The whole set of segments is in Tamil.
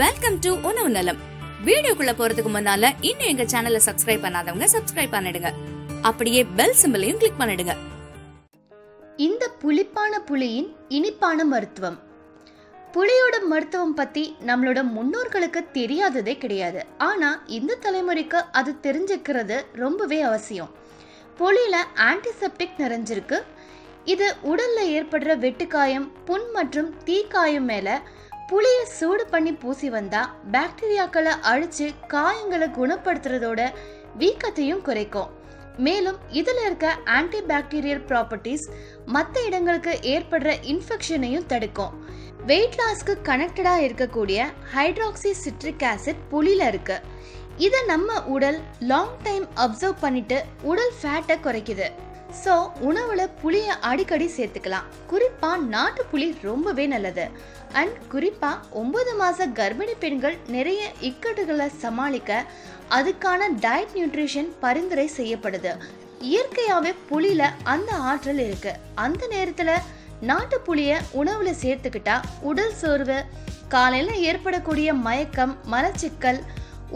Welcome to unavunalam. Video kulla poradhukku munnala innu enga channel subscribe pannadavanga subscribe pannidunga. Appadiye bell symbol ayum click pannidunga. இந்த புளிப்பான புளியின் இனிப்பான மருத்துவம். புளியோட மருத்துவம் பத்தி நம்மளோட முன்னோர்களுக்கு தெரியாததே கிடையாது. ஆனா இந்த தலைமுறைக்கு அது தெரிஞ்சுக்கிறது ரொம்பவே அவசியம். புளியில ஆன்டிசெப்டிக் நிறைஞ்சிருக்கு. இது உடல்ல ஏற்படுற வெட்டுக்காயம், புண் மற்றும் தீக்காயம் மேல புளியை சூடு பண்ணி பூசி வந்தா பாக்டீரியாக்களை அழிச்சு காயங்களை குணப்படுத்துறதோட வீக்கத்தையும் குறைக்கும். மேலும் இதில் இருக்க ஆன்டி பாக்டீரியல் ப்ராப்பர்ட்டிஸ் மற்ற இடங்களுக்கு ஏற்படுற இன்ஃபெக்ஷனையும் தடுக்கும். வெயிட் லாஸ்க்கு கனெக்டடா இருக்கக்கூடிய ஹைட்ராக்சி சிட்ரிக் ஆசிட் புளியில இருக்கு. இதை நம்ம உடல் லாங் டைம் அப்சர்வ் பண்ணிட்டு உடல் ஃபேட்டை குறைக்குது. ஸோ உணவுல புளியை அடிக்கடி சேர்த்துக்கலாம். குறிப்பா நாட்டு புளி ரொம்பவே நல்லது. அண்ட் குறிப்பா 9 மாத கர்ப்பிணி பெண்கள் நிறைய இக்கட்டுகளை சமாளிக்க அதுக்கான டயட் நியூட்ரிஷன் பரிந்துரை செய்யப்படுது. இயற்கையாவே புளியில அந்த ஆற்றல் இருக்கு. அந்த நேரத்துல நாட்டு புளிய உணவுல சேர்த்துக்கிட்டா உடல் சோர்வு, காலையில ஏற்படக்கூடிய மயக்கம், மலச்சிக்கல்,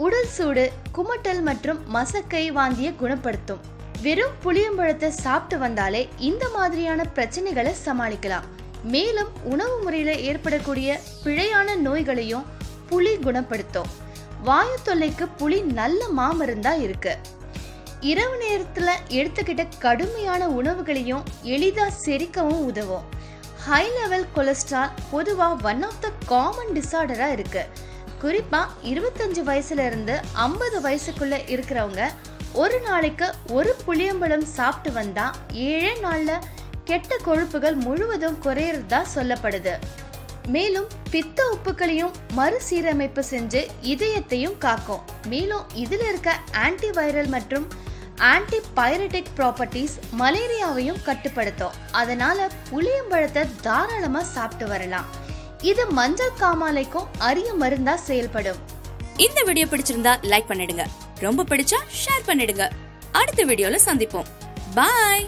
உடல் சூடு, குமட்டல் மற்றும் மசக்கை வாந்தியை குணப்படுத்தும். வெறும் புளியம்பழத்தை சாப்பிட்டு வந்தாலே இந்த மாதிரியான பிரச்சனைகளை சமாளிக்கலாம். மேலும் உணவு முறையில ஏற்படக்கூடிய பிழையான நோய்களையும் புளி குணப்படுத்தும். வாயு தொல்லைக்கு புளி நல்ல மாமருந்தா இருக்கு. இரவு நேரத்துல எடுத்துக்கிட்ட கடுமையான உணவுகளையும் எளிதா செரிக்கவும் உதவும். ஹை லெவல் கொலஸ்ட்ரால் பொதுவா 1 ஆஃப் த காமன் டிசார்டரா இருக்கு. குறிப்பா 25 வயசுல இருந்து 50 வயசுக்குள்ள இருக்கிறவங்க ஒரு நாளைக்கு 1 புளியம்பழம் சாப்பிட்டு வந்தா 7 நாள்ல கெட்ட கொழுப்புகள் முழுவதும் குறையறதா சொல்லப்படுது. மேலும் பித்த உப்புகளையும் மறுசீரமைப்பு செஞ்சு இதயத்தையும் காக்கும். மேலும் இதுல இருக்க ஆன்டிவைரல் மற்றும் ஆன்டி பைரட்டிக் ப்ராப்பர்ட்டிஸ் மலேரியாவையும் கட்டுப்படுத்தும். அதனால புளியம்பழத்தை தாராளமா சாப்பிட்டு வரலாம். இது மஞ்சள் காமாலைக்கும் அரிய மருந்தா செயல்படும். இந்த வீடியோ பிடிச்சிருந்தா லைக் பண்ணிடுங்க. ரொம்ப பிடிச்சா ஷேர் பண்ணிடுங்க. அடுத்த வீடியோல சந்திப்போம். பாய்.